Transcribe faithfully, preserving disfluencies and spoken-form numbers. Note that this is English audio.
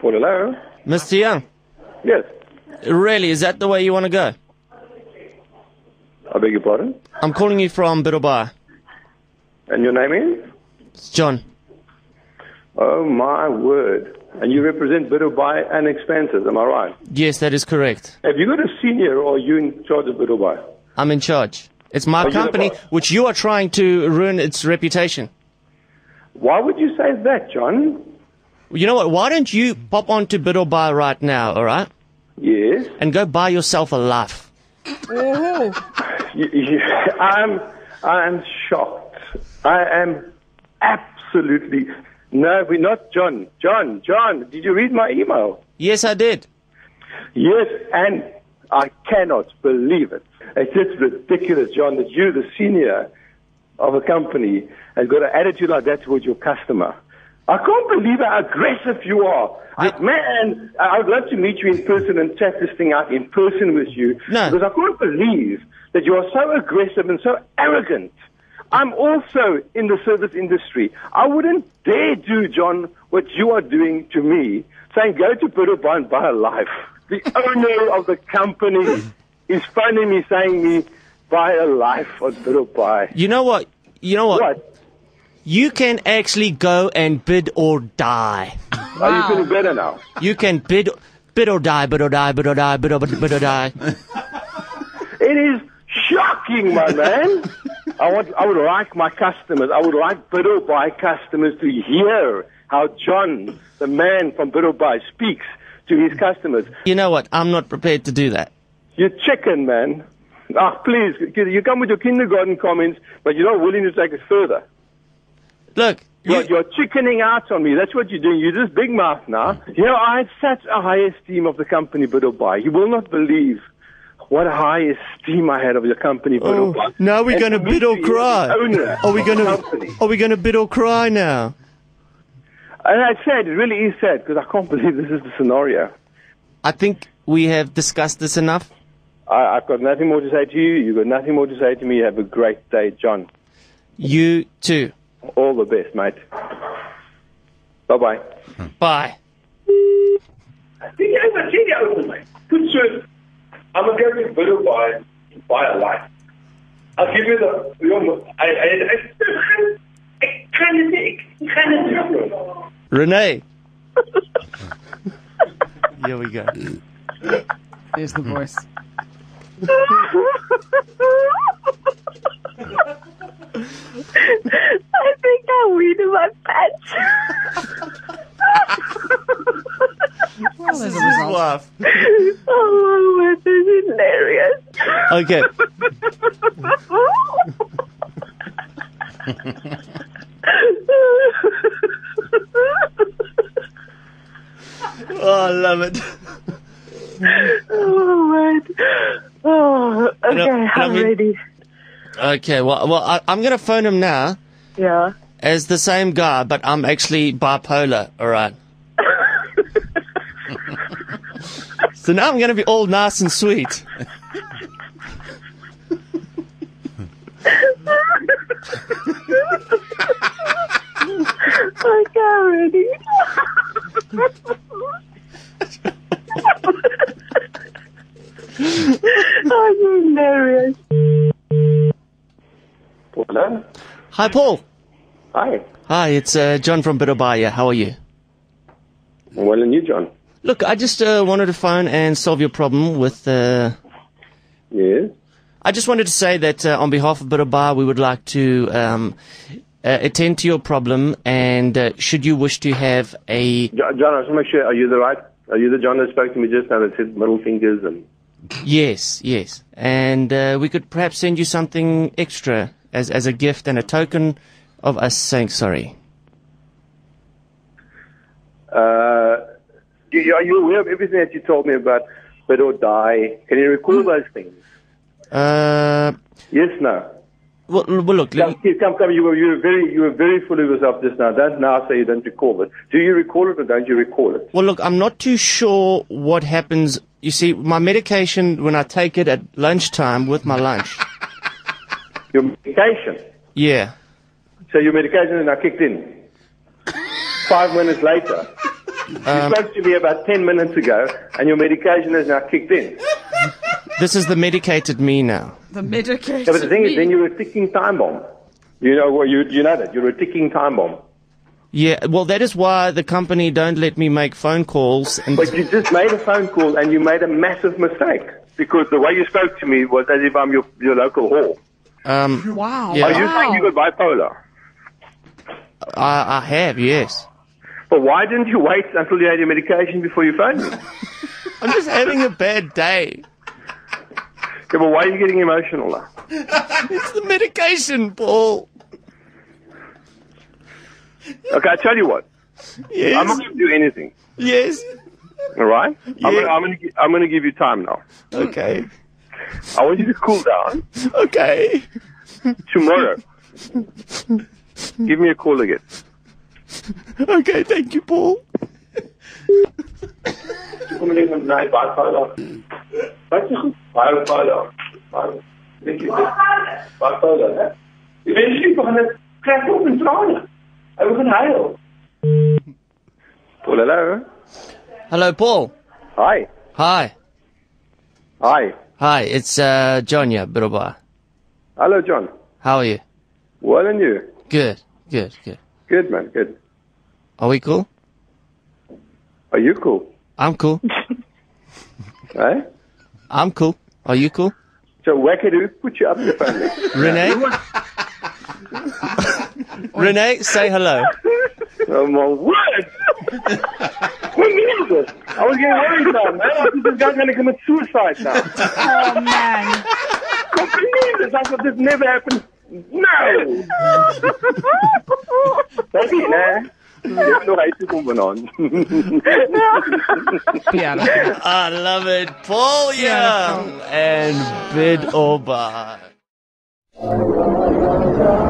Hello? Mister Young? Yes. Really, is that the way you want to go? I beg your pardon? I'm calling you from Bid or Buy. And your name is? It's John. Oh my word. And you represent Bid or Buy and expenses, am I right? Yes, that is correct. Have you got a senior or are you in charge of Bid or Buy? I'm in charge. It's my are company, you which you are trying to ruin its reputation. Why would you say that, John? You know what, why don't you pop on to Bid or Buy right now, alright? Yes. And go buy yourself a life. I'm, I'm shocked. I am absolutely... No, we're not, John. John, John, did you read my email? Yes, I did. Yes, and I cannot believe it. It's just ridiculous, John, that you, the senior of a company, has got an attitude like that towards your customer. I can't believe how aggressive you are. I, man, I would love to meet you in person and chat this thing out in person with you. No. Because I can't believe that you are so aggressive and so arrogant. I'm also in the service industry. I wouldn't dare do, John, what you are doing to me, saying go to Bid or Buy and buy a life. The owner of the company is phoning me saying me, buy a life on Bid or Buy. You know what? You know what? What? You can actually go and bid or die. Wow. Are you feeling better now? You can bid, bid or die, bid or die, bid or die, bid or, bid or die. It is shocking, my man. I want. I would like my customers, I would like Bid or Buy customers to hear how John, the man from Bid or Buy, speaks to his customers. You know what? I'm not prepared to do that. You chicken, man. Ah, please, you come with your kindergarten comments, but you're not willing to take it further. Look, you're, you're chickening out on me. That's what you're doing. You're just big mouth now. You know, I had such a high esteem of the company Bid or Buy. You will not believe what a high esteem I had of your company Bid or Buy. Now we're going to bid or cry. Are we going to? Are we going to bid or cry now? And I said it really is sad because I can't believe this is the scenario. I think we have discussed this enough. I, I've got nothing more to say to you. You've got nothing more to say to me. Have a great day, John. You too. All the best, mate. Bye-bye. Bye. Good sir. I'm going to Bid or Buy to buy a life. I'll give you the... I, I, I can't think. Renee. Here we go. There's the voice. I think I weed in my pants. Well, there's a laugh. Oh my word, this is hilarious. Okay. Oh, I love it. Oh my word. Oh, okay, and I'm, and I'm ready. Okay, well, well, I, I'm going to phone him now. Yeah. As the same guy, but I'm actually bipolar, all right? So now I'm going to be all nice and sweet. Okay, ready. Oh, you're hilarious. Hello? Hi, Paul. Hi. Hi, it's uh, John from Bid or Buy. How are you? Well, and you, John? Look, I just uh, wanted to phone and solve your problem with... Uh... Yes? I just wanted to say that uh, on behalf of Bid or Buy, we would like to um, uh, attend to your problem and uh, should you wish to have a... John, John, I just want to make sure, are you the right... Are you the John that spoke to me just now that said middle fingers and... Yes, yes. And uh, we could perhaps send you something extra as as a gift and a token of us saying sorry. Uh, you, are you aware of everything that you told me about Bid or Die? Can you recall those things? Uh, yes, no. Well, well look... Come, come, come. You were, you, were very, you were very full of yourself just now. Don't now say you don't recall it. Do you recall it or don't you recall it? Well, look, I'm not too sure what happens... You see, my medication, when I take it at lunchtime with my lunch... Your medication? Yeah. So your medication is now kicked in. Five minutes later. Um, you spoke to me about ten minutes ago, and your medication has now kicked in. This is the medicated me now. The medicated me. Yeah, but the thing me. is, then you're a ticking time bomb. You know, well, you, you know that. You're a ticking time bomb. Yeah, well, that is why the company don't let me make phone calls. And but you just made a phone call, and you made a massive mistake, because the way you spoke to me was as if I'm your, your local whore. Um, wow. Yeah. Are you wow. saying you got bipolar? I, I have, yes. But why didn't you wait until you had your medication before you phoned me? I'm just having a bad day. Yeah, but why are you getting emotional now? It's the medication, Paul. Okay, I tell you what. Yes. I'm not going to do anything. Yes. All right? Yeah. I'm going to I'm going to give you time now. Okay. I want you to cool down. Okay. Tomorrow. Give me a call again. Okay, thank you, Paul. Paul, hello. Hello, Paul. Hi. Hi. Hi. Hi, it's uh, John here, Bid or Buy. Hello, John. How are you? Well, and you? Good, good, good. Good, man, good. Are we cool? Are you cool? I'm cool. Hey? I'm cool. Are you cool? So, wackadoo, put you up your phone. Renee? Renee, say hello. Oh, my word! What means this? I was getting worried now, man. I think this guy's going to commit suicide now. Oh, man. What means this? I thought this never happened. No! That's it, man. I love it. Paul Young and Bid or Buy.